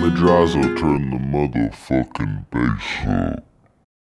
Madrazo, turn the motherfucking bass up.